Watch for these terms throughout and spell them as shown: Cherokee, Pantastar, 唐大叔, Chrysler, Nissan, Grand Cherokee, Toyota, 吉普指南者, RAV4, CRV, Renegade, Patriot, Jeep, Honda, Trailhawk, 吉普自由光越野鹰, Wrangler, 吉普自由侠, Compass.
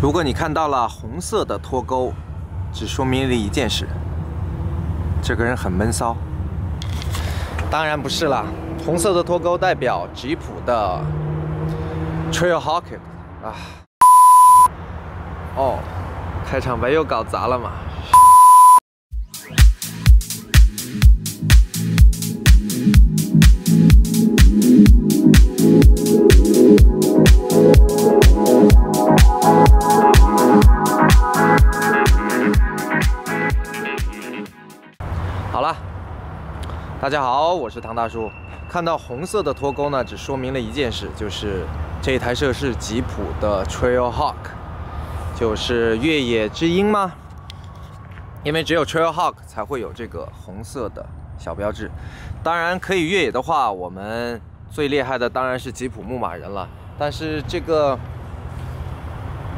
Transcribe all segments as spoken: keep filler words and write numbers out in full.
如果你看到了红色的脱钩，只说明了一件事：这个人很闷骚。当然不是啦，红色的脱钩代表吉普的 Trailhawk 啊。哦，开场白又搞砸了嘛。 大家好，我是唐大叔。看到红色的脱钩呢，只说明了一件事，就是这台车是吉普的 Trailhawk， 就是越野之鹰吗？因为只有 Trailhawk 才会有这个红色的小标志。当然，可以越野的话，我们最厉害的当然是吉普牧马人了。但是这个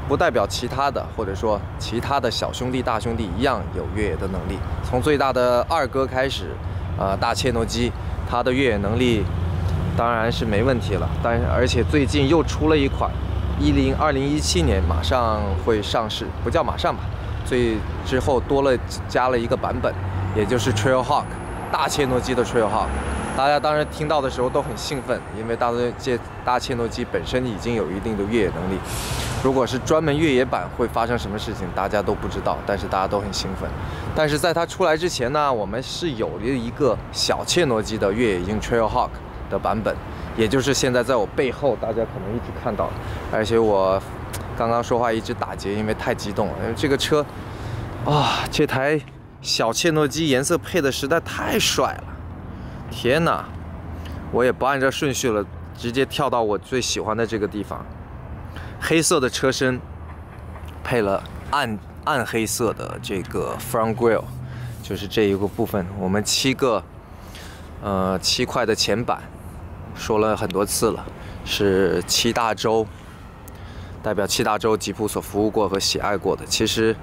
不代表其他的，或者说其他的小兄弟、大兄弟一样有越野的能力。从最大的二哥开始。 呃，大切诺基，它的越野能力当然是没问题了。但是，而且最近又出了一款，一零二零一七年马上会上市，不叫马上吧，最之后多了加了一个版本，也就是 Trailhawk， 大切诺基的 Trailhawk。大家当时听到的时候都很兴奋，因为大切大切诺基本身已经有一定的越野能力。如果是专门越野版，会发生什么事情，大家都不知道，但是大家都很兴奋。但是在它出来之前呢，我们是有了一个小切诺基的越野鹰 Trailhawk 的版本，也就是现在在我背后，大家可能一直看到。而且我刚刚说话一直打结，因为太激动了。因为这个车啊，这台小切诺基颜色配的实在太帅了。 天哪，我也不按照顺序了，直接跳到我最喜欢的这个地方。黑色的车身，配了暗暗黑色的这个 front grille， 就是这一个部分。我们七个，呃，七块的前板，说了很多次了，是七大洲，代表七大洲吉普所服务过和喜爱过的。其实。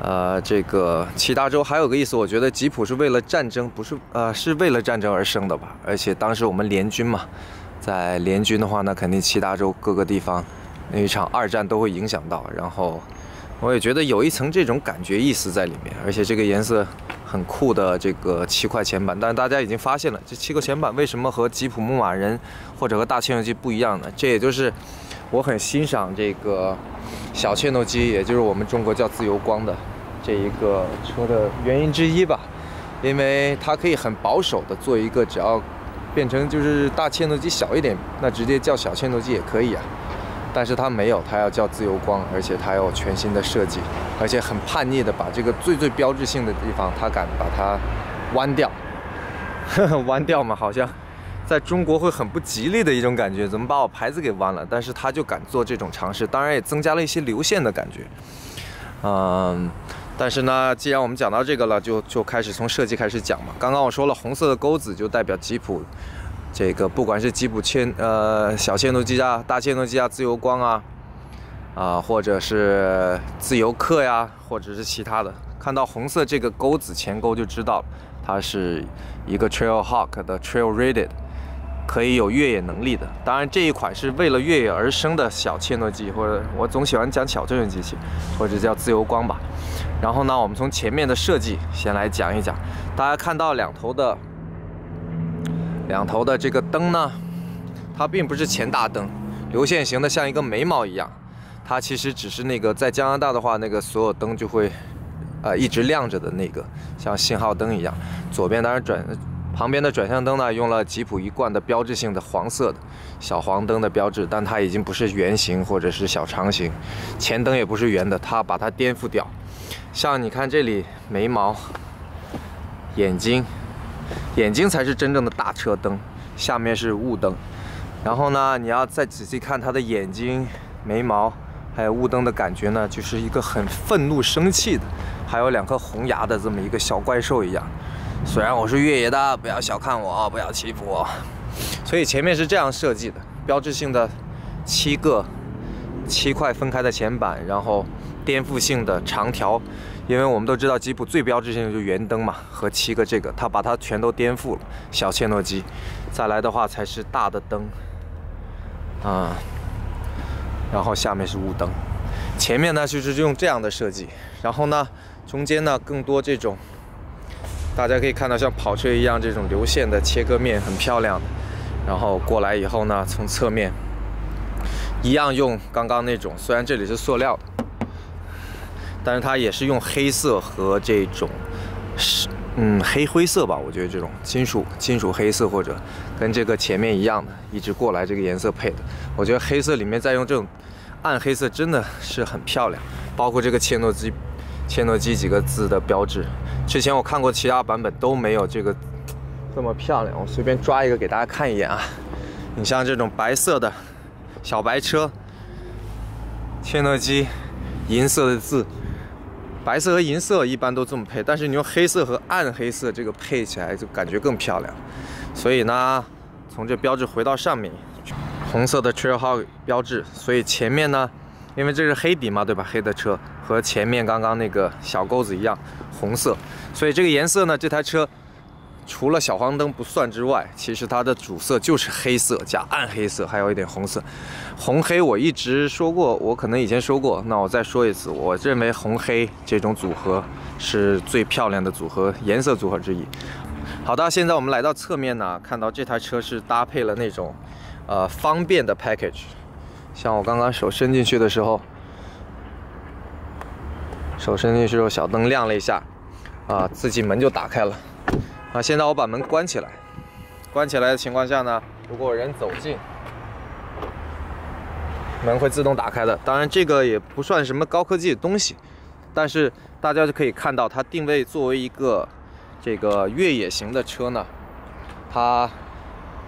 呃，这个七大洲还有个意思，我觉得吉普是为了战争，不是呃，是为了战争而生的吧？而且当时我们联军嘛，在联军的话呢，肯定七大洲各个地方那一场二战都会影响到。然后我也觉得有一层这种感觉意思在里面。而且这个颜色很酷的这个七块前板，但是大家已经发现了，这七个前板为什么和吉普牧马人或者和大切诺基不一样呢？这也就是我很欣赏这个。 小切诺基，也就是我们中国叫自由光的这一个车的原因之一吧，因为它可以很保守的做一个，只要变成就是大切诺基小一点，那直接叫小切诺基也可以啊。但是它没有，它要叫自由光，而且它有全新的设计，而且很叛逆的把这个最最标志性的地方，它敢把它弯掉，呵呵，弯掉嘛，好像。 在中国会很不吉利的一种感觉，怎么把我牌子给弯了？但是他就敢做这种尝试，当然也增加了一些流线的感觉。嗯，但是呢，既然我们讲到这个了，就就开始从设计开始讲嘛。刚刚我说了，红色的钩子就代表吉普，这个不管是吉普切呃小切诺基啊、大切诺基啊、自由光啊，啊、呃、或者是自由客呀，或者是其他的，看到红色这个钩子前钩就知道了，它是一个 Trailhawk 的 Trail Rated。 可以有越野能力的，当然这一款是为了越野而生的小切诺基，或者我总喜欢讲小切诺基，或者叫自由光吧。然后呢，我们从前面的设计先来讲一讲。大家看到两头的两头的这个灯呢，它并不是前大灯，流线型的像一个眉毛一样，它其实只是那个在加拿大的话，那个所有灯就会呃一直亮着的那个，像信号灯一样。左边当然转。 旁边的转向灯呢，用了吉普一贯的标志性的黄色的小黄灯的标志，但它已经不是圆形或者是小长形，前灯也不是圆的，它把它颠覆掉。像你看这里眉毛、眼睛，眼睛才是真正的大车灯，下面是雾灯。然后呢，你要再仔细看它的眼睛、眉毛，还有雾灯的感觉呢，就是一个很愤怒、生气的，还有两颗红牙的这么一个小怪兽一样。 虽然我是越野的，不要小看我啊，不要欺负我。所以前面是这样设计的，标志性的七个七块分开的前板，然后颠覆性的长条，因为我们都知道吉普最标志性的就是圆灯嘛，和七个这个，它把它全都颠覆了。小切诺基，再来的话才是大的灯，啊、嗯，然后下面是雾灯。前面呢就是用这样的设计，然后呢中间呢更多这种，大家可以看到像跑车一样这种流线的切割面很漂亮的。然后过来以后呢，从侧面一样用刚刚那种，虽然这里是塑料的，但是它也是用黑色和这种是嗯黑灰色吧，我觉得这种金属金属黑色或者跟这个前面一样的，一直过来这个颜色配的。我觉得黑色里面再用这种。 暗黑色真的是很漂亮，包括这个切诺基，切诺基几个字的标志，之前我看过其他版本都没有这个这么漂亮。我随便抓一个给大家看一眼啊，你像这种白色的小白车，切诺基，银色的字，白色和银色一般都这么配，但是你用黑色和暗黑色这个配起来就感觉更漂亮。所以呢，从这标志回到上面。 红色的 Trailhawk 标志，所以前面呢，因为这是黑底嘛，对吧？黑的车和前面刚刚那个小钩子一样，红色。所以这个颜色呢，这台车除了小黄灯不算之外，其实它的主色就是黑色加暗黑色，还有一点红色。红黑我一直说过，我可能以前说过，那我再说一次，我认为红黑这种组合是最漂亮的组合，颜色组合之一。好的，现在我们来到侧面呢，看到这台车是搭配了那种。 呃，方便的 package， 像我刚刚手伸进去的时候，手伸进去之后，小灯亮了一下，啊，自己门就打开了。啊，现在我把门关起来，关起来的情况下呢，如果人走近，门会自动打开的。当然，这个也不算什么高科技的东西，但是大家就可以看到，它定位作为一个这个越野型的车呢，它。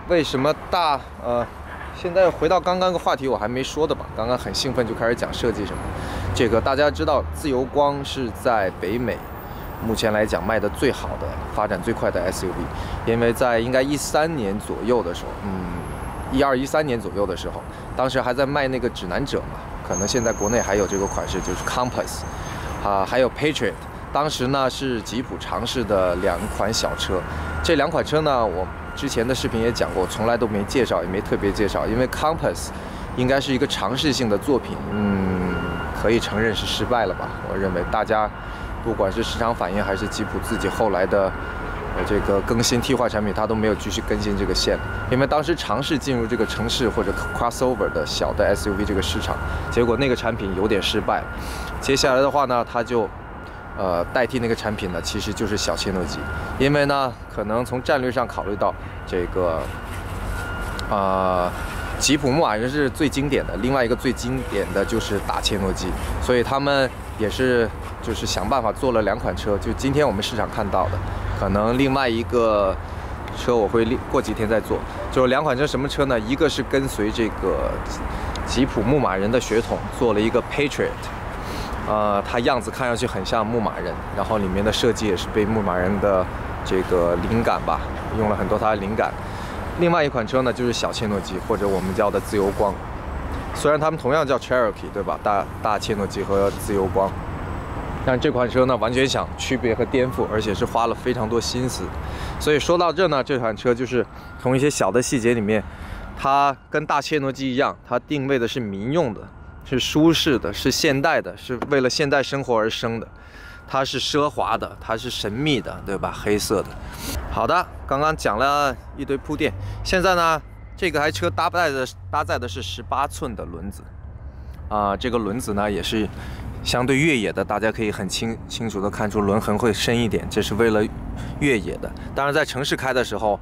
为什么大呃，现在回到刚刚个话题，我还没说的吧？刚刚很兴奋就开始讲设计什么。这个大家知道，自由光是在北美目前来讲卖的最好的、发展最快的 S U V， 因为在应该一三年左右的时候，嗯，一二一三年左右的时候，当时还在卖那个指南者嘛，可能现在国内还有这个款式，就是 Compass， 啊，还有 Patriot。 当时呢是吉普尝试的两款小车，这两款车呢，我之前的视频也讲过，从来都没介绍，也没特别介绍，因为 Compass 应该是一个尝试性的作品，嗯，可以承认是失败了吧？我认为大家不管是市场反应还是吉普自己后来的这个更新替换产品，它都没有继续更新这个线，因为当时尝试进入这个城市或者 crossover 的小的 S U V 这个市场，结果那个产品有点失败了，接下来的话呢，它就。 呃，代替那个产品呢，其实就是小切诺基，因为呢，可能从战略上考虑到这个，呃，吉普牧马人是最经典的，另外一个最经典的就是打切诺基，所以他们也是就是想办法做了两款车，就今天我们市场看到的，可能另外一个车我会过几天再做，就是两款车什么车呢？一个是跟随这个吉普牧马人的血统做了一个 Patriot。 呃，它样子看上去很像牧马人，然后里面的设计也是被牧马人的这个灵感吧，用了很多它的灵感。另外一款车呢，就是小切诺基或者我们叫的自由光，虽然它们同样叫 Cherokee 对吧？大大切诺基和自由光，但这款车呢完全想区别和颠覆，而且是花了非常多心思。所以说到这呢，这款车就是从一些小的细节里面，它跟大切诺基一样，它定位的是民用的。 是舒适的，是现代的，是为了现代生活而生的，它是奢华的，它是神秘的，对吧？黑色的。好的，刚刚讲了一堆铺垫，现在呢，这个台车搭载的搭载的是十八寸的轮子，啊、呃，这个轮子呢也是相对越野的，大家可以很清清楚的看出轮痕会深一点，这是为了越野的。当然，在城市开的时候，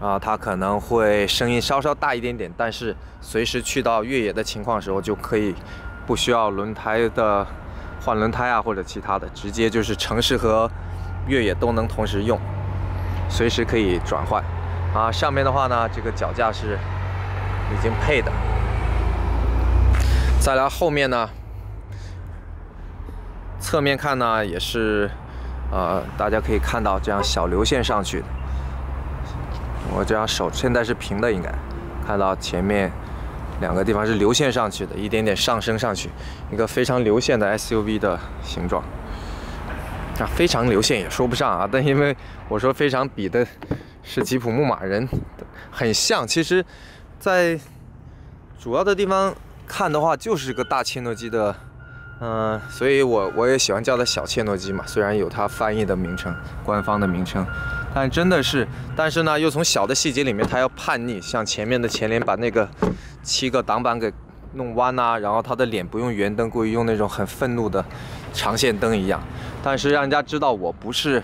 啊、呃，它可能会声音稍稍大一点点，但是。 随时去到越野的情况时候，就可以不需要轮胎的换轮胎啊，或者其他的，直接就是城市和越野都能同时用，随时可以转换。啊，上面的话呢，这个脚架是已经配的。再来后面呢，侧面看呢也是，呃，大家可以看到这样小流线上去的。我这样手现在是平的，应该看到前面。 两个地方是流线上去的，一点点上升上去，一个非常流线的 S U V 的形状。啊，非常流线也说不上啊，但因为我说非常比的是吉普牧马人，很像。其实，在主要的地方看的话，就是个大切诺基的嗯、呃，所以我我也喜欢叫它小切诺基嘛，虽然有它翻译的名称、官方的名称，但真的是，但是呢，又从小的细节里面它要叛逆，像前面的前脸把那个七个挡板给弄弯呐、啊，然后它的脸不用圆灯，故意用那种很愤怒的长线灯一样，但是让人家知道我不是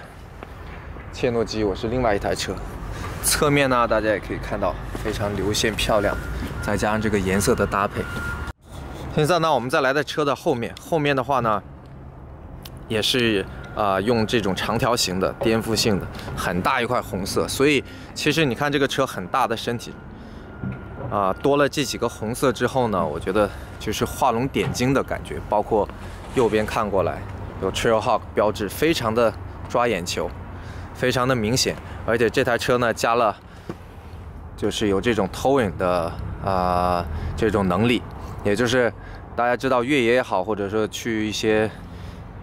切诺基，我是另外一台车。 侧面呢，大家也可以看到非常流线漂亮，再加上这个颜色的搭配。现在呢，我们再来到车的后面，后面的话呢，也是啊、呃、用这种长条形的颠覆性的，很大一块红色。所以其实你看这个车很大的身体，啊、呃、多了这几个红色之后呢，我觉得就是画龙点睛的感觉。包括右边看过来有 Trailhawk 标志，非常的抓眼球。 非常的明显，而且这台车呢加了，就是有这种 towing 的啊、呃、这种能力，也就是大家知道越野也好，或者说去一些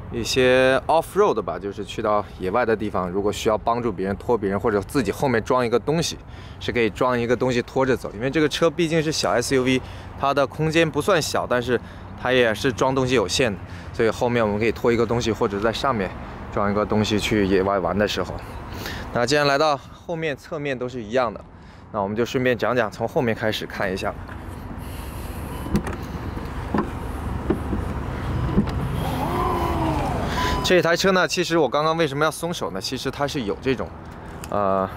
一些 off road 吧，就是去到野外的地方，如果需要帮助别人拖别人，或者自己后面装一个东西，是可以装一个东西拖着走，因为这个车毕竟是小 S U V， 它的空间不算小，但是它也是装东西有限的，所以后面我们可以拖一个东西，或者在上面。 装一个东西去野外玩的时候，那既然来到后面，侧面都是一样的，那我们就顺便讲讲，从后面开始看一下。这台车呢，其实我刚刚为什么要松手呢？其实它是有这种，呃，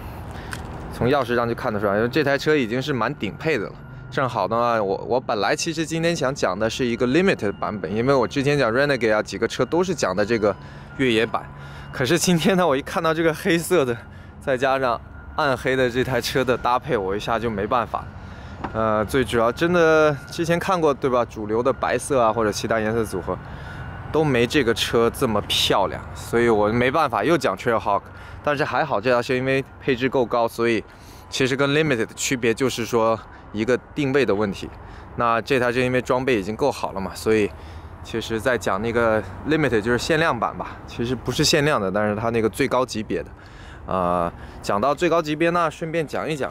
从钥匙上就看得出来，因为这台车已经是蛮顶配的了。 正好呢，我我本来其实今天想讲的是一个 limited 版本，因为我之前讲 Renegade 啊几个车都是讲的这个越野版，可是今天呢，我一看到这个黑色的，再加上暗黑的这台车的搭配，我一下就没办法。呃，最主要真的之前看过对吧？主流的白色啊或者其他颜色组合都没这个车这么漂亮，所以我没办法又讲 Trailhawk， 但是还好这台车因为配置够高，所以其实跟 limited 的区别就是说。 一个定位的问题，那这台车因为装备已经够好了嘛，所以其实在讲那个 limited 就是限量版吧，其实不是限量的，但是它那个最高级别的，呃，讲到最高级别呢，顺便讲一讲，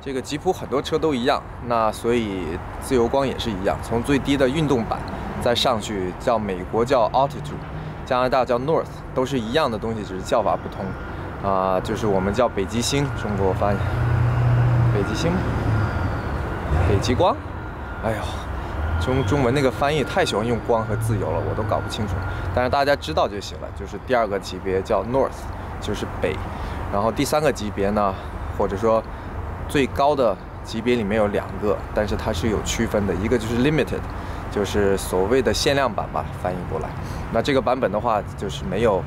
这个吉普很多车都一样，那所以自由光也是一样，从最低的运动版再上去，叫美国叫 altitude， 加拿大叫 north， 都是一样的东西，只是叫法不同，啊、呃，就是我们叫北极星，中国翻译。 北极星，北极光，哎呦，中中文那个翻译太喜欢用光和自由了，我都搞不清楚。但是大家知道就行了，就是第二个级别叫 North， 就是北。然后第三个级别呢，或者说最高的级别里面有两个，但是它是有区分的，一个就是 Limited， 就是所谓的限量版吧，翻译过来。那这个版本的话，就是没有。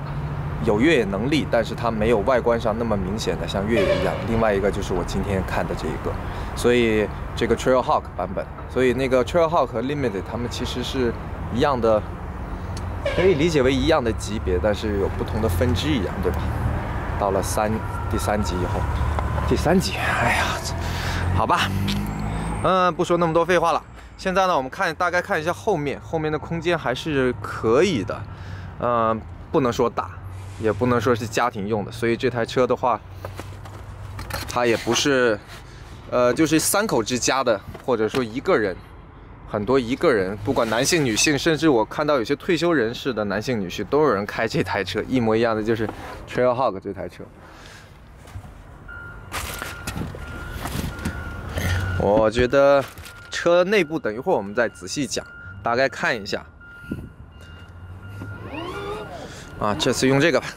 有越野能力，但是它没有外观上那么明显的像越野一样。另外一个就是我今天看的这一个，所以这个 Trailhawk 版本，所以那个 Trailhawk 和 Limited 它们其实是一样的，可以理解为一样的级别，但是有不同的分支一样，对吧？到了三第三级以后，第三级，哎呀，好吧，嗯，不说那么多废话了。现在呢，我们看大概看一下后面，后面的空间还是可以的，嗯，不能说大。 也不能说是家庭用的，所以这台车的话，它也不是，呃，就是三口之家的，或者说一个人，很多一个人，不管男性、女性，甚至我看到有些退休人士的男性、女性都有人开这台车，一模一样的就是 Trailhawk 这台车。我觉得车内部等一会儿我们再仔细讲，大概看一下。 啊，这次用这个吧。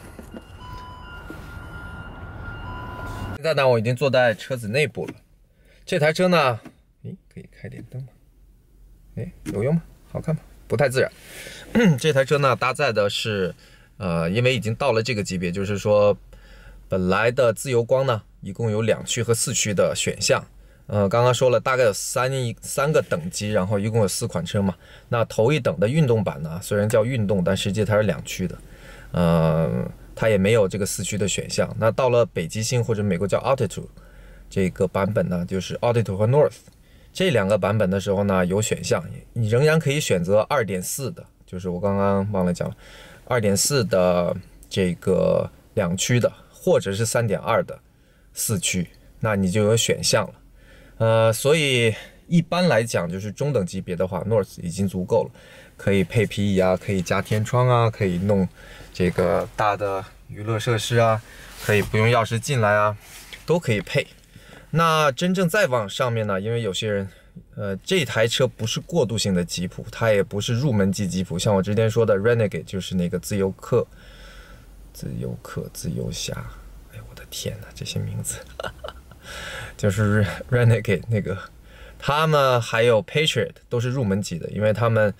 现在呢，我已经坐在车子内部了。这台车呢，诶，可以开点灯吗？诶，有用吗？好看吗？不太自然。这台车呢，搭载的是，呃，因为已经到了这个级别，就是说，本来的自由光呢，一共有两驱和四驱的选项。呃，刚刚说了，大概有三三个等级，然后一共有四款车嘛。那头一等的运动版呢，虽然叫运动，但实际它是两驱的。 呃，它也没有这个四驱的选项。那到了北极星或者美国叫 Altitude 这个版本呢，就是 Altitude 和 North 这两个版本的时候呢，有选项，你仍然可以选择 二点四 的，就是我刚刚忘了讲了 ，二点四 的这个两驱的，或者是 三点二 的四驱，那你就有选项了。呃，所以一般来讲，就是中等级别的话 ，North 已经足够了。可以配皮椅啊，可以加天窗啊，可以弄这个大的娱乐设施啊，可以不用钥匙进来啊，都可以配。那真正再往上面呢，因为有些人，呃，这台车不是过渡性的吉普，它也不是入门级吉普，像我之前说的 Renegade 就是那个自由客、自由客、自由侠，哎，我的天哪，这些名字，哈哈，就是 Renegade 那个。 他们还有 Patriot 都是入门级的，因为他们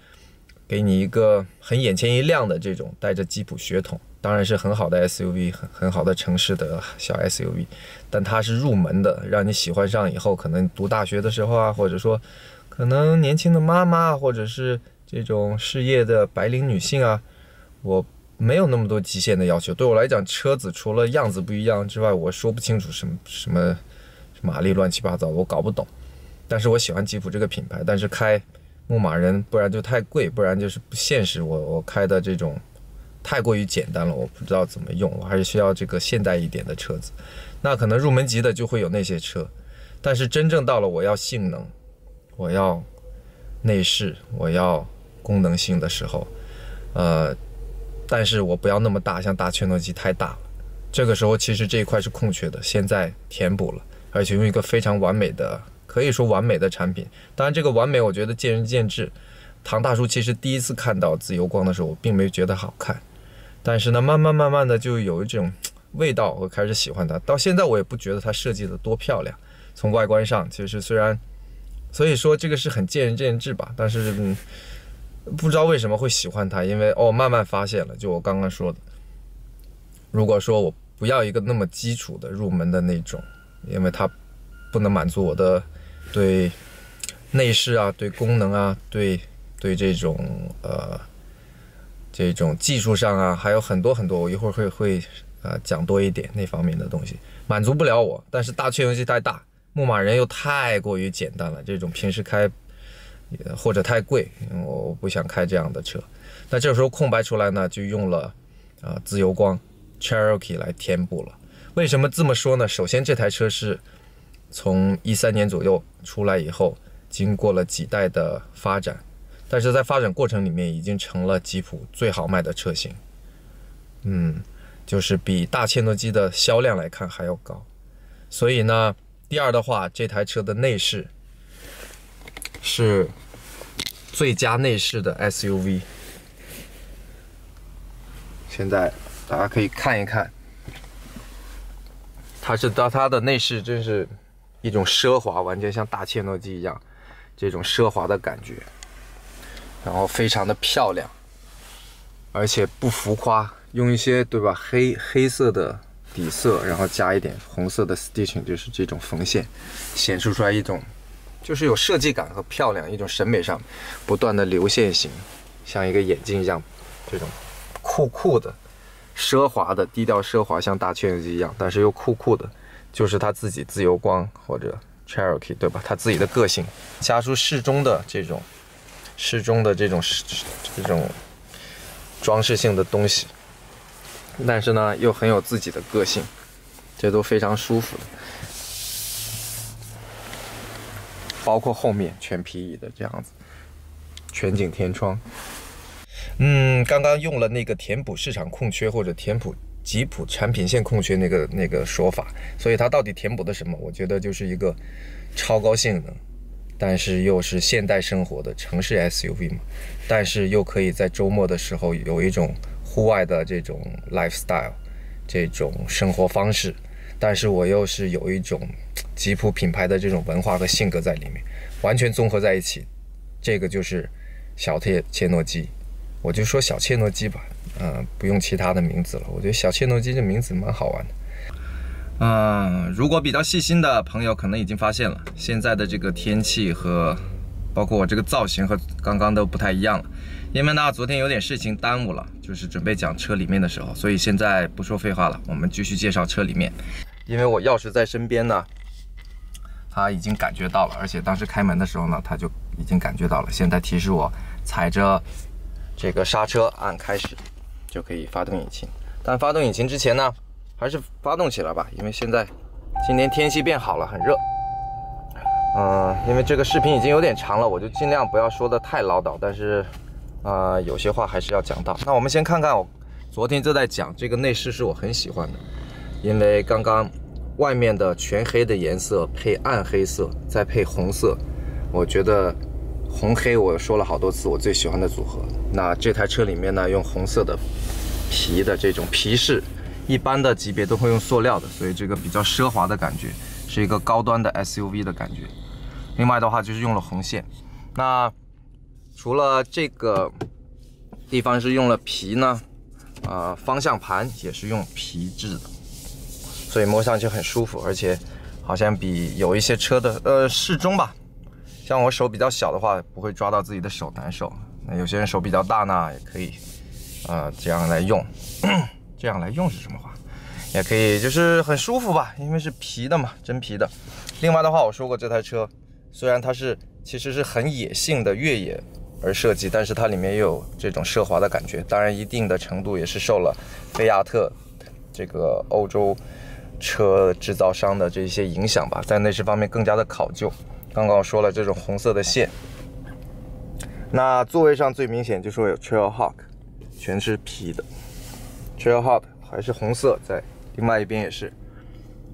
给你一个很眼前一亮的这种带着吉普血统，当然是很好的 S U V， 很很好的城市的小 S U V， 但它是入门的，让你喜欢上以后，可能读大学的时候啊，或者说可能年轻的妈妈，或者是这种事业的白领女性啊，我没有那么多极限的要求。对我来讲，车子除了样子不一样之外，我说不清楚什么什么马力乱七八糟的，我搞不懂。 但是我喜欢吉普这个品牌，但是开牧马人，不然就太贵，不然就是不现实。我我开的这种太过于简单了，我不知道怎么用，我还是需要这个现代一点的车子。那可能入门级的就会有那些车，但是真正到了我要性能，我要内饰，我要功能性的时候，呃，但是我不要那么大，像大切诺基太大了。这个时候其实这一块是空缺的，现在填补了，而且用一个非常完美的。 可以说完美的产品，当然这个完美我觉得见仁见智。唐大叔其实第一次看到自由光的时候，我并没觉得好看，但是呢，慢慢慢慢的就有一种味道，我开始喜欢它。到现在我也不觉得它设计的多漂亮，从外观上其实虽然，所以说这个是很见仁见智吧。但是、嗯、不知道为什么会喜欢它，因为哦，慢慢发现了，就我刚刚说的，如果说我不要一个那么基础的入门的那种，因为它不能满足我的。 对内饰啊，对功能啊，对对这种呃这种技术上啊，还有很多很多，我一会儿会会呃讲多一点那方面的东西，满足不了我。但是大切诺基太大，牧马人又太过于简单了，这种平时开或者太贵，我不想开这样的车。那这时候空白出来呢，就用了啊、呃、自由光 Cherokee 来填补了。为什么这么说呢？首先这台车是。 从一三年左右出来以后，经过了几代的发展，但是在发展过程里面已经成了吉普最好卖的车型。嗯，就是比大切诺基的销量来看还要高。所以呢，第二的话，这台车的内饰是最佳内饰的 S U V。现在大家可以看一看，它是它它的内饰真是。 一种奢华，完全像大切诺基一样，这种奢华的感觉，然后非常的漂亮，而且不浮夸，用一些对吧黑黑色的底色，然后加一点红色的 stitching， 就是这种缝线，显示出来一种就是有设计感和漂亮，一种审美上不断的流线型，像一个眼镜一样，这种酷酷的、奢华的、低调奢华，像大切诺基一样，但是又酷酷的。 就是他自己自由光或者 Cherokee 对吧？他自己的个性加出适中的这种、适中的这种、这种装饰性的东西，但是呢又很有自己的个性，这都非常舒服的。包括后面全皮椅的这样子，全景天窗。嗯，刚刚用了那个填补市场空缺或者填补。 吉普产品线空缺那个那个说法，所以它到底填补的什么？我觉得就是一个超高性能，但是又是现代生活的城市 S U V 嘛，但是又可以在周末的时候有一种户外的这种 lifestyle， 这种生活方式，但是我又是有一种吉普品牌的这种文化和性格在里面，完全综合在一起，这个就是小切切诺基，我就说小切诺基吧。 呃，不用其他的名字了，我觉得小切诺基这名字蛮好玩的。嗯，如果比较细心的朋友可能已经发现了，现在的这个天气和包括我这个造型和刚刚都不太一样了，因为呢昨天有点事情耽误了，就是准备讲车里面的时候，所以现在不说废话了，我们继续介绍车里面。因为我钥匙在身边呢，他已经感觉到了，而且当时开门的时候呢，他就已经感觉到了，现在提示我踩着这个刹车按开始。 就可以发动引擎，但发动引擎之前呢，还是发动起来吧，因为现在今天天气变好了，很热。嗯、呃，因为这个视频已经有点长了，我就尽量不要说的太唠叨，但是啊、呃，有些话还是要讲到。那我们先看看我昨天就在讲这个内饰是我很喜欢的，因为刚刚外面的全黑的颜色配暗黑色，再配红色，我觉得红黑我说了好多次我最喜欢的组合。那这台车里面呢，用红色的皮的这种皮饰，一般的级别都会用塑料的，所以这个比较奢华的感觉，是一个高端的 S U V 的感觉。另外的话就是用了红线。那除了这个地方是用了皮呢，呃，方向盘也是用皮质的，所以摸上去很舒服，而且好像比有一些车的呃适中吧。像我手比较小的话，不会抓到自己的手难受。那有些人手比较大呢，也可以呃这样来用，这样来用是什么话？也可以，就是很舒服吧，因为是皮的嘛，真皮的。另外的话，我说过这台车虽然它是其实是很野性的越野而设计，但是它里面也有这种奢华的感觉。当然，一定的程度也是受了菲亚特这个欧洲车制造商的这些影响吧，在内饰方面更加的考究。刚刚我说了这种红色的线。那座位上最明显就是有 Trailhawk， 全是皮的 ，Trailhawk 还是红色，在另外一边也是，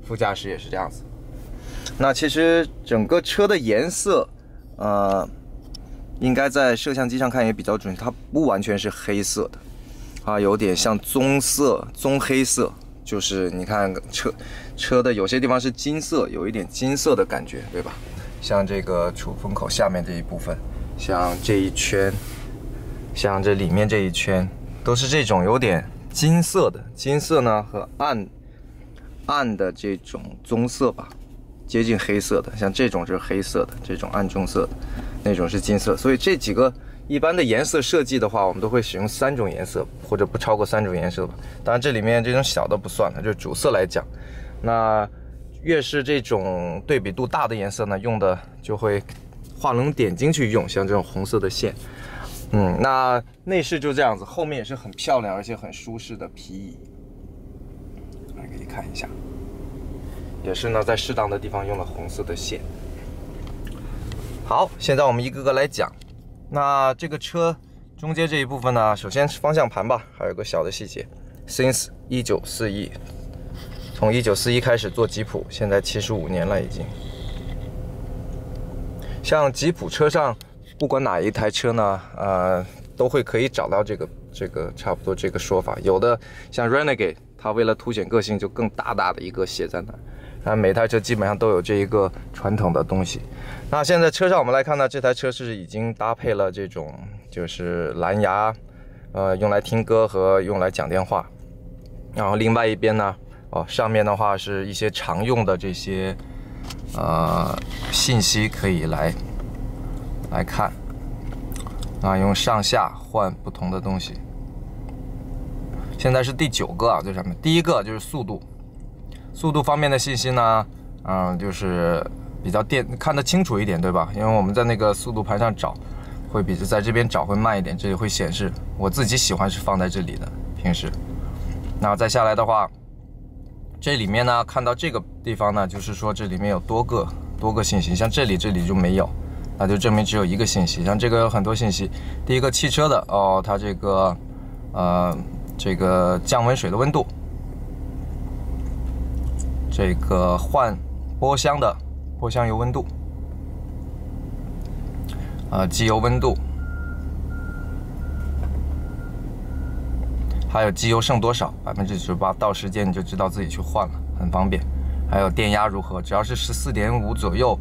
副驾驶也是这样子。那其实整个车的颜色，呃，应该在摄像机上看也比较准，它不完全是黑色的，啊，有点像棕色、棕黑色，就是你看车车的有些地方是金色，有一点金色的感觉，对吧？像这个出风口下面这一部分，像这一圈，像这里面这一圈，都是这种有点金色的，金色呢和暗暗的这种棕色吧。接近黑色的，像这种是黑色的，这种暗棕色的，那种是金色。所以这几个一般的颜色设计的话，我们都会使用三种颜色，或者不超过三种颜色吧。当然这里面这种小的不算了，就是主色来讲。那越是这种对比度大的颜色呢，用的就会画龙点睛去用，像这种红色的线。嗯，那内饰就这样子，后面也是很漂亮而且很舒适的皮椅，来给你看一下。也是呢，在适当的地方用了红色的线。好，现在我们一个个来讲。那这个车中间这一部分呢，首先是方向盘吧，还有个小的细节。Since 一九四一，从一九四一开始做吉普，现在七十五年了已经。像吉普车上，不管哪一台车呢，呃，都会可以找到这个这个差不多这个说法。有的像 Renegade， 它为了凸显个性，就更大大的一个写在那儿。那每台车基本上都有这一个传统的东西。那现在车上我们来看呢，这台车是已经搭配了这种就是蓝牙，呃，用来听歌和用来讲电话。然后另外一边呢，哦，上面的话是一些常用的这些呃信息可以来来看。啊，用上下换不同的东西。现在是第九个啊，最上面第一个就是速度。速度方面的信息呢，嗯，就是比较电看得清楚一点，对吧？因为我们在那个速度盘上找，会比在这边找会慢一点，这里会显示。我自己喜欢是放在这里的，平时。那再下来的话，这里面呢，看到这个地方呢，就是说这里面有多个多个信息，像这里这里就没有，那就证明只有一个信息。像这个有很多信息，第一个汽车的哦，它这个呃这个降温水的温度。这个换波箱的波箱油温度，呃，机油温度，还有机油剩多少，百分之九十八，到时间你就知道自己去换了，很方便。还有电压如何，只要是十四点五左右，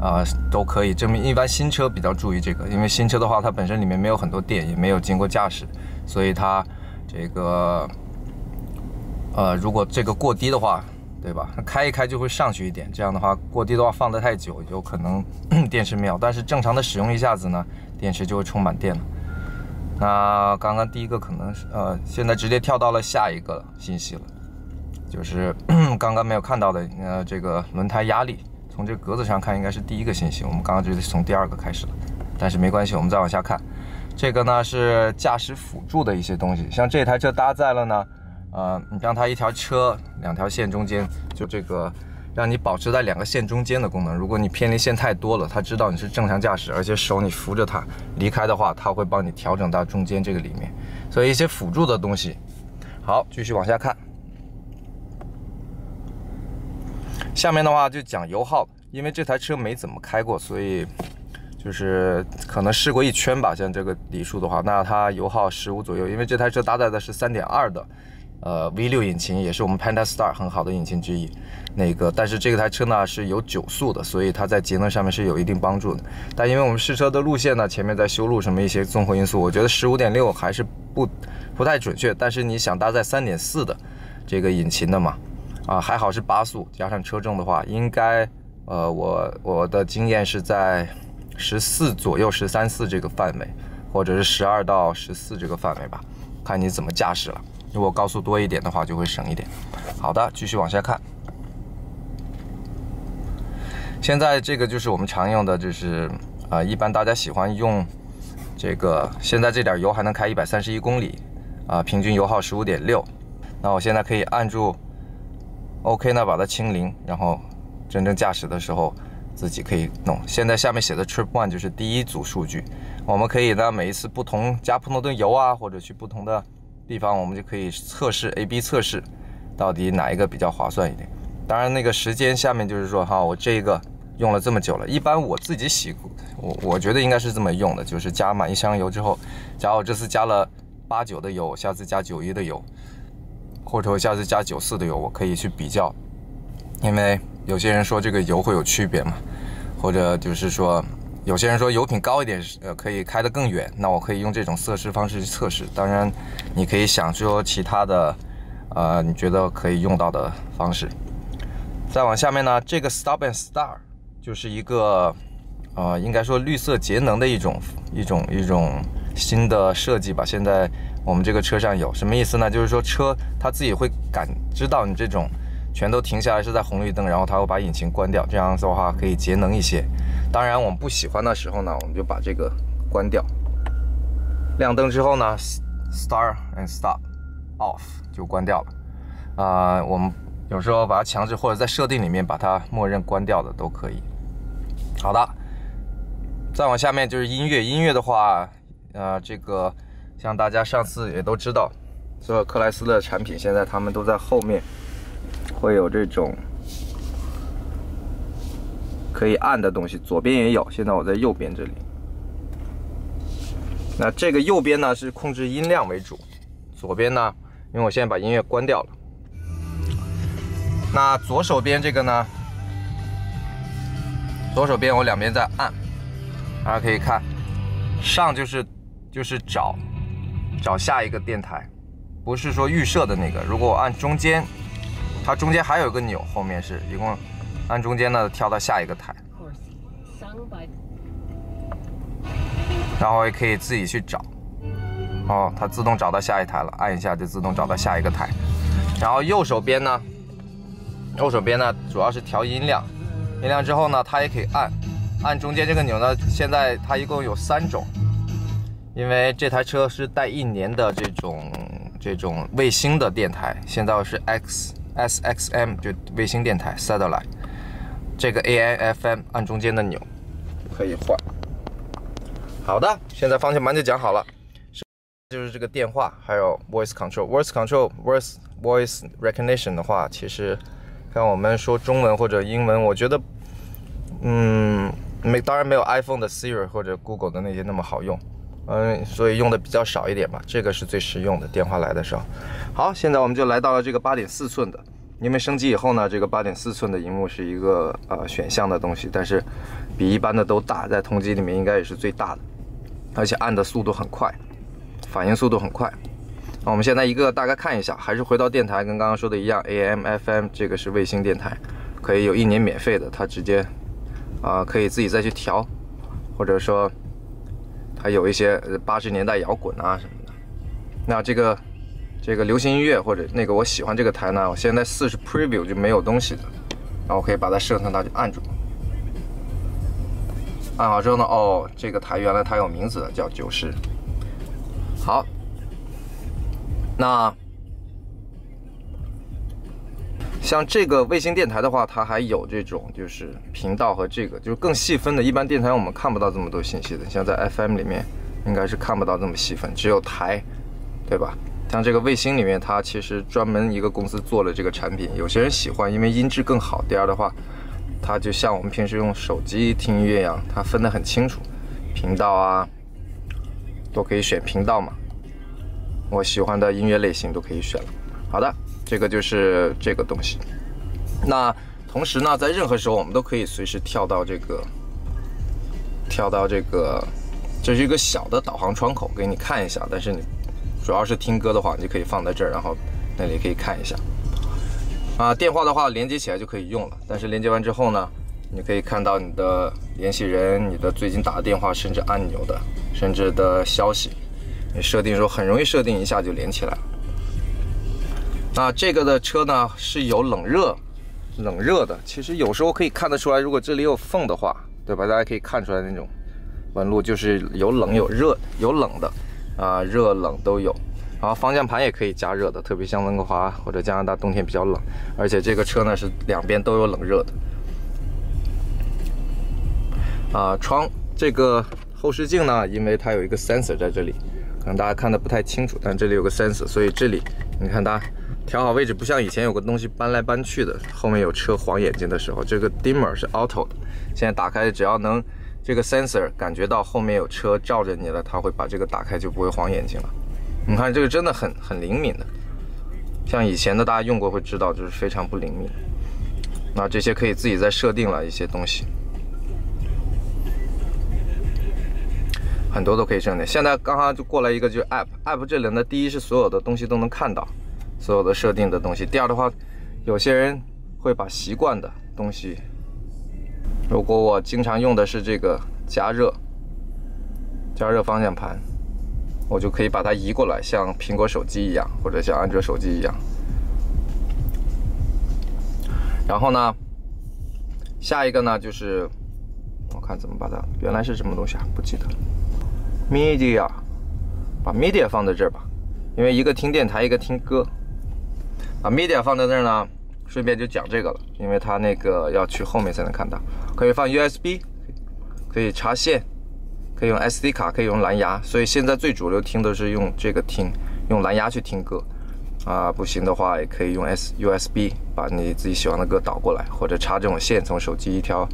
呃，都可以。证明一般新车比较注意这个，因为新车的话，它本身里面没有很多电，也没有经过驾驶，所以它这个，呃，如果这个过低的话。对吧？开一开就会上去一点，这样的话过低的话放得太久，有可能电池没有。但是正常的使用一下子呢，电池就会充满电了。那刚刚第一个可能是呃，现在直接跳到了下一个信息了，就是刚刚没有看到的呃这个轮胎压力，从这格子上看应该是第一个信息，我们刚刚就是从第二个开始了，但是没关系，我们再往下看。这个呢是驾驶辅助的一些东西，像这台车搭载了呢。呃，你让它一条车两条线中间就这个让你保持在两个线中间的功能。如果你偏离线太多了，它知道你是正常驾驶，而且手你扶着它离开的话，它会帮你调整到中间这个里面。所以一些辅助的东西。好，继续往下看。下面的话就讲油耗，因为这台车没怎么开过，所以。 就是可能试过一圈吧，像这个里数的话，那它油耗十五左右，因为这台车搭载的是 三点二 的，呃 V 六 引擎，也是我们 Pantastar 很好的引擎之一。那个，但是这台车呢是有九速的，所以它在节能上面是有一定帮助的。但因为我们试车的路线呢，前面在修路什么一些综合因素，我觉得 十五点六 还是不不太准确。但是你想搭载 三点四 的这个引擎的嘛，啊，还好是八速，加上车重的话，应该呃我我的经验是在。 十四左右，十三四这个范围，或者是十二到十四这个范围吧，看你怎么驾驶了。如果高速多一点的话，就会省一点。好的，继续往下看。现在这个就是我们常用的，就是啊、呃，一般大家喜欢用这个。现在这点油还能开一百三十一公里，啊、呃，平均油耗 十五点六。那我现在可以按住 OK 呢，把它清零，然后真正驾驶的时候。 自己可以弄。现在下面写的 Trip One 就是第一组数据，我们可以呢每一次不同加不同的油啊，或者去不同的地方，我们就可以测试 A B 测试，到底哪一个比较划算一点。当然那个时间下面就是说哈，我这个用了这么久了，一般我自己洗，我我觉得应该是这么用的，就是加满一箱油之后，假如我这次加了八九的油，我下次加九一的油，或者我下次加九四的油，我可以去比较，因为。 有些人说这个油会有区别嘛，或者就是说，有些人说油品高一点，呃，可以开得更远。那我可以用这种测试方式去测试。当然，你可以想说其他的，呃，你觉得可以用到的方式。再往下面呢，这个 Stop and Start 就是一个，呃，应该说绿色节能的一种一种一种新的设计吧。现在我们这个车上有什么意思呢？就是说车它自己会感知到你这种。 全都停下来是在红绿灯，然后它会把引擎关掉，这样子的话可以节能一些。当然，我们不喜欢的时候呢，我们就把这个关掉。亮灯之后呢 ，Start and Stop Off 就关掉了。啊、呃，我们有时候把它强制或者在设定里面把它默认关掉的都可以。好的，再往下面就是音乐。音乐的话，呃，这个像大家上次也都知道，所有克莱斯勒的产品现在他们都在后面。 会有这种可以按的东西，左边也有。现在我在右边这里。那这个右边呢是控制音量为主，左边呢，因为我现在把音乐关掉了。那左手边这个呢，左手边我两边在按，大家可以看，上就是就是找找下一个电台，不是说预设的那个。如果我按中间。 它中间还有一个钮，后面是一共按中间呢跳到下一个台，然后也可以自己去找。哦，它自动找到下一台了，按一下就自动找到下一个台。然后右手边呢，右手边呢主要是调音量，音量之后呢，它也可以按按中间这个钮呢。现在它一共有三种，因为这台车是带一年的这种这种卫星的电台，现在是 X。 S X M 就卫星电台 satellite， 这个 A I F M 按中间的钮可以换。好的，现在方向盘就讲好了，就是这个电话，还有 voice control。voice control voice voice recognition 的话，其实看我们说中文或者英文，我觉得，嗯，没当然没有 iPhone 的 Siri 或者 Google 的那些那么好用，嗯，所以用的比较少一点吧。这个是最实用的，电话来的时候。 好，现在我们就来到了这个 八点四 寸的，因为升级以后呢，这个 八点四 寸的屏幕是一个呃选项的东西，但是比一般的都大，在同级里面应该也是最大的，而且按的速度很快，反应速度很快。那我们现在一个大概看一下，还是回到电台，跟刚刚说的一样 ，A M F M 这个是卫星电台，可以有一年免费的，它直接啊、呃、可以自己再去调，或者说它有一些八十年代摇滚啊什么的。那这个。 这个流行音乐或者那个我喜欢这个台呢，我现在四是 preview 就没有东西的，然后我可以把它设成它就按住，按好之后呢，哦，这个台原来它有名字的叫九十。好，那像这个卫星电台的话，它还有这种就是频道和这个就是更细分的。一般电台我们看不到这么多信息的，像在 F M 里面应该是看不到这么细分，只有台，对吧？像这个卫星里面，它其实专门一个公司做了这个产品，有些人喜欢，因为音质更好。第二的话，它就像我们平时用手机听音乐一样，它分得很清楚，频道啊都可以选频道嘛，我喜欢的音乐类型都可以选了。好的。 这个就是这个东西。那同时呢，在任何时候我们都可以随时跳到这个，跳到这个，这是一个小的导航窗口，给你看一下。但是你主要是听歌的话，你就可以放在这儿，然后那里可以看一下。啊，电话的话连接起来就可以用了。但是连接完之后呢，你可以看到你的联系人、你的最近打的电话，甚至按钮的，甚至的消息。你设定的时候很容易设定一下就连起来了。 那这个的车呢是有冷热，冷热的。其实有时候可以看得出来，如果这里有缝的话，对吧？大家可以看出来那种纹路，就是有冷有热，有冷的，啊，热冷都有。然后方向盘也可以加热的，特别像温哥华或者加拿大冬天比较冷，而且这个车呢是两边都有冷热的。啊，窗这个后视镜呢，因为它有一个 sensor 在这里，可能大家看的不太清楚，但这里有个 sensor， 所以这里你看它。 调好位置，不像以前有个东西搬来搬去的。后面有车晃眼睛的时候，这个 dimmer 是 auto 的。现在打开，只要能这个 sensor 感觉到后面有车照着你了，它会把这个打开，就不会晃眼睛了。你看这个真的很很灵敏的，像以前的大家用过会知道，就是非常不灵敏。那这些可以自己再设定了一些东西，很多都可以设定。现在刚刚就过来一个就是 app，app app 这里呢，第一是所有的东西都能看到。 所有的设定的东西。第二的话，有些人会把习惯的东西，如果我经常用的是这个加热，加热方向盘，我就可以把它移过来，像苹果手机一样，或者像安卓手机一样。然后呢，下一个呢就是，我看怎么把它，原来是什么东西啊？不记得了。Media， 把 Media 放在这儿吧，因为一个听电台，一个听歌。 把 media 放在那儿呢，顺便就讲这个了，因为它那个要去后面才能看到。可以放 U S B， 可以插线，可以用 S D 卡，可以用蓝牙。所以现在最主流听的是用这个听，用蓝牙去听歌。啊，不行的话也可以用 S U S B 把你自己喜欢的歌导过来，或者插这种线，从手机一条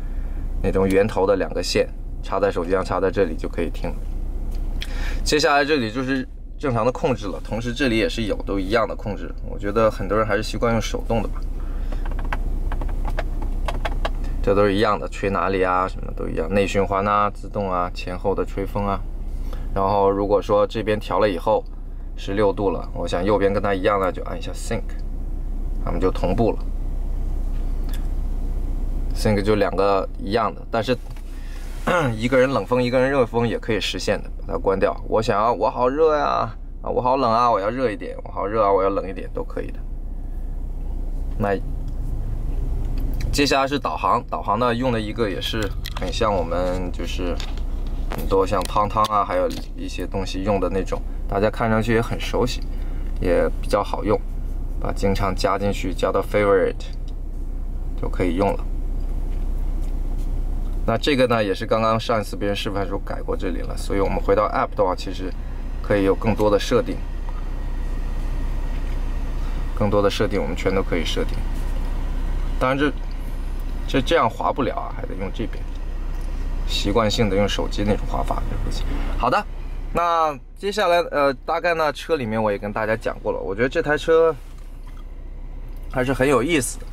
那种圆头的两个线插在手机上，插在这里就可以听了。接下来这里就是。 正常的控制了，同时这里也是有都一样的控制。我觉得很多人还是习惯用手动的吧，这都是一样的，吹哪里啊，什么都一样，内循环啊，自动啊，前后的吹风啊。然后如果说这边调了以后十六度了，我想右边跟它一样呢，就按一下 sync， 它们就同步了。sync 就两个一样的，但是。 一个人冷风，一个人热风也可以实现的，把它关掉。我想要，我好热呀，啊，我好冷啊，我要热一点，我好热啊，我要冷一点，都可以的。那接下来是导航，导航呢用的一个也是很像我们就是很多像汤汤啊，还有一些东西用的那种，大家看上去也很熟悉，也比较好用，把经常加进去，加到 favorite 就可以用了。 那这个呢，也是刚刚上一次别人示范的时候改过这里了，所以我们回到 App 的话，其实可以有更多的设定，更多的设定我们全都可以设定。当然这这这样滑不了啊，还得用这边，习惯性的用手机那种滑法就不行。好的，那接下来呃，大概呢车里面我也跟大家讲过了，我觉得这台车还是很有意思的。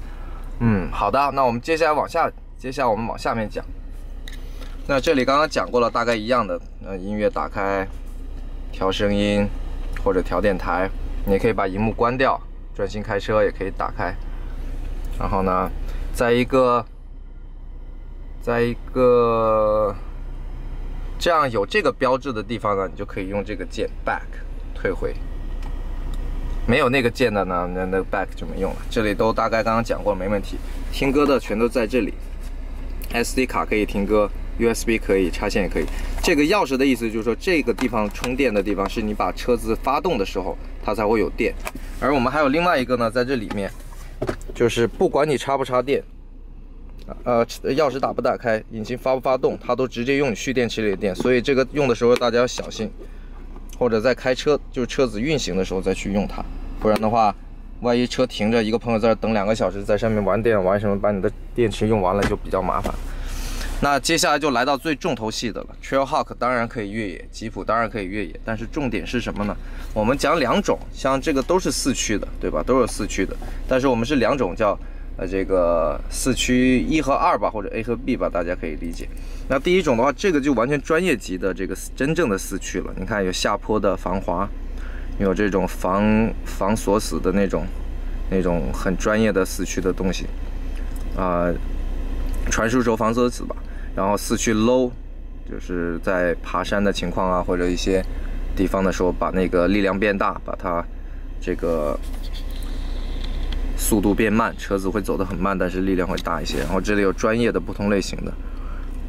嗯，好的，那我们接下来往下，接下来我们往下面讲。 那这里刚刚讲过了，大概一样的，呃，音乐打开，调声音或者调电台，你可以把荧幕关掉，专心开车也可以打开。然后呢，在一个，在一个这样有这个标志的地方呢，你就可以用这个键 back 退回。没有那个键的呢，那那 back 就没用了。这里都大概刚刚讲过，没问题。听歌的全都在这里 ，S D 卡可以听歌。 U S B 可以，插线也可以。这个钥匙的意思就是说，这个地方充电的地方是你把车子发动的时候，它才会有电。而我们还有另外一个呢，在这里面，就是不管你插不插电，呃，钥匙打不打开，引擎发不发动，它都直接用你蓄电池里的电，所以这个用的时候大家要小心，或者在开车就是车子运行的时候再去用它，不然的话，万一车停着，一个朋友在这等两个小时，在上面玩电玩什么，把你的电池用完了就比较麻烦。 那接下来就来到最重头戏的了 ，Trailhawk 当然可以越野，吉普当然可以越野，但是重点是什么呢？我们讲两种，像这个都是四驱的，对吧？都有四驱的，但是我们是两种叫，呃，这个四驱一和二吧，或者 A 和 B 吧，大家可以理解。那第一种的话，这个就完全专业级的这个真正的四驱了，你看有下坡的防滑，有这种防防锁死的那种，那种很专业的四驱的东西，啊、呃，传输轴防锁死吧。 然后四驱 low， 就是在爬山的情况啊，或者一些地方的时候，把那个力量变大，把它这个速度变慢，车子会走得很慢，但是力量会大一些。然后这里有专业的不同类型的，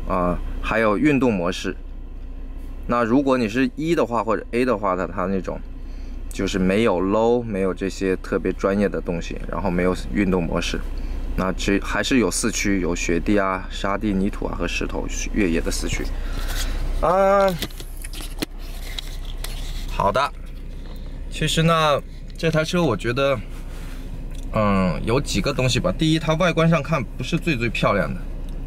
啊、呃，还有运动模式。那如果你是E的话，或者 A 的话呢，它那种就是没有 low， 没有这些特别专业的东西，然后没有运动模式。 那这还是有四驱，有雪地啊、沙地、泥土啊和石头越野的四驱。啊，好的。其实呢，这台车我觉得，嗯，有几个东西吧。第一，它外观上看不是最最漂亮的，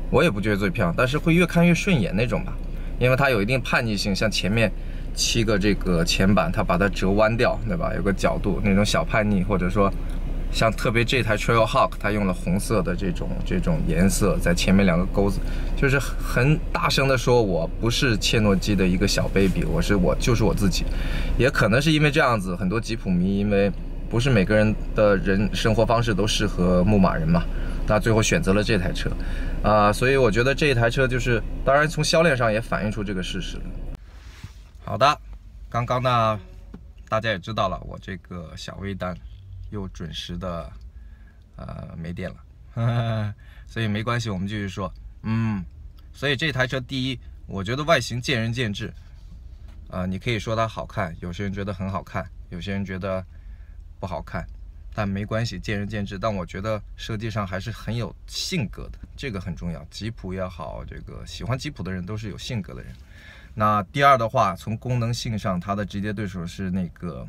我也不觉得最漂亮，但是会越看越顺眼那种吧，因为它有一定叛逆性，像前面七个这个前板，它把它折弯掉，对吧？有个角度，那种小叛逆，或者说。 像特别这台 Trailhawk， 它用了红色的这种这种颜色，在前面两个钩子，就是很大声的说，我不是切诺基的一个小 baby， 我是我就是我自己。也可能是因为这样子，很多吉普迷因为不是每个人的人生活方式都适合牧马人嘛，那最后选择了这台车，啊、呃，所以我觉得这一台车就是，当然从销量上也反映出这个事实了。好的，刚刚呢，大家也知道了，我这个小微单。 又准时的，呃，没电了呵呵，所以没关系，我们继续说，嗯，所以这台车第一，我觉得外形见仁见智，啊、呃，你可以说它好看，有些人觉得很好看，有些人觉得不好看，但没关系，见仁见智。但我觉得设计上还是很有性格的，这个很重要。吉普也好，这个喜欢吉普的人都是有性格的人。那第二的话，从功能性上，它的直接对手是那个。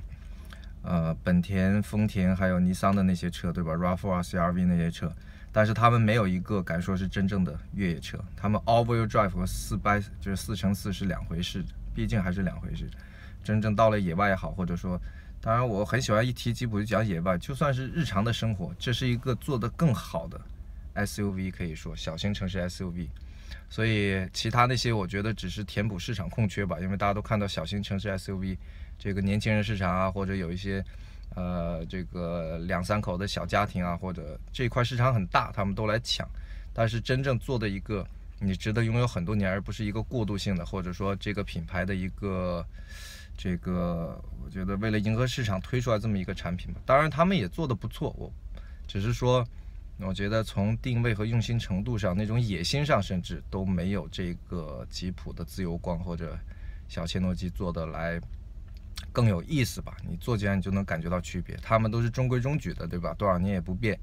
呃，本田、丰田还有尼桑的那些车，对吧 ？R A V 四、C R V 那些车，但是他们没有一个敢说是真正的越野车。他们 All-wheel drive 和四掰就是四乘四是两回事，毕竟还是两回事。真正到了野外也好，或者说，当然我很喜欢一提吉普就讲野外，就算是日常的生活，这是一个做得更好的 S U V， 可以说小型城市 S U V。 所以其他那些我觉得只是填补市场空缺吧，因为大家都看到小型城市 S U V 这个年轻人市场啊，或者有一些呃这个两三口的小家庭啊，或者这块市场很大，他们都来抢。但是真正做的一个你值得拥有很多年，而不是一个过渡性的，或者说这个品牌的一个这个，我觉得为了迎合市场推出来这么一个产品吧。当然他们也做得不错，我只是说。 我觉得从定位和用心程度上，那种野心上，甚至都没有这个吉普的自由光或者小切诺基做的来更有意思吧。你坐进来你就能感觉到区别，他们都是中规中矩的，对吧？多少年也不变。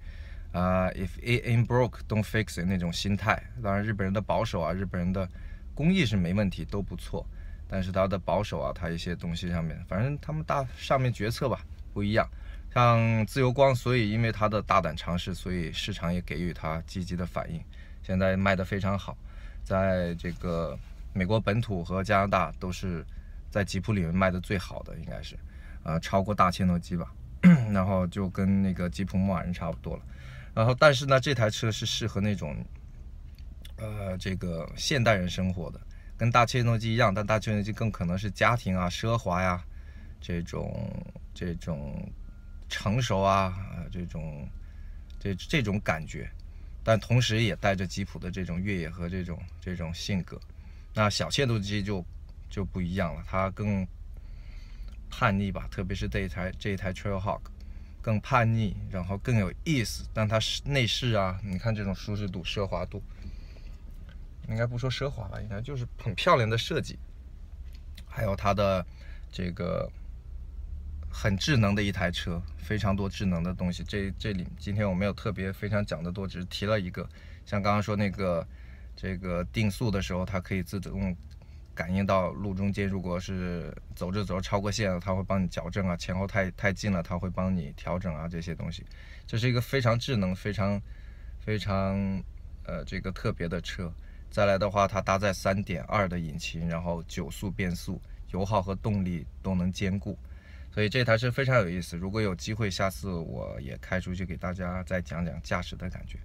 啊、uh, ，if it ain't broke, don't fix it 那种心态。当然，日本人的保守啊，日本人的工艺是没问题，都不错。但是他的保守啊，他一些东西上面，反正他们大上面决策吧不一样。 像自由光，所以因为它的大胆尝试，所以市场也给予它积极的反应，现在卖得非常好，在这个美国本土和加拿大都是在吉普里面卖得最好的，应该是，呃，超过大切诺基吧，然后就跟那个吉普牧马人差不多了，然后但是呢，这台车是适合那种，呃，这个现代人生活的，跟大切诺基一样，但大切诺基更可能是家庭啊、奢华呀、啊，这种这种。 成熟啊，呃，这种，这这种感觉，但同时也带着吉普的这种越野和这种这种性格。那小切诺基就就不一样了，它更叛逆吧，特别是这一台这一台 Trailhawk 更叛逆，然后更有意思。但它内饰啊，你看这种舒适度、奢华度，应该不说奢华吧，应该就是很漂亮的设计，还有它的这个。很智能的一台车，非常多智能的东西。这这里今天我没有特别非常讲的多，只是提了一个，像刚刚说那个，这个定速的时候，它可以自动感应到路中间，如果是走着走着超过线了，它会帮你矫正啊；前后太太近了，它会帮你调整啊，这些东西。这是一个非常智能、非常非常呃这个特别的车。再来的话，它搭载 三点二 的引擎，然后九速变速，油耗和动力都能兼顾。 所以这台车非常有意思，如果有机会，下次我也开出去给大家再讲讲驾驶的感觉。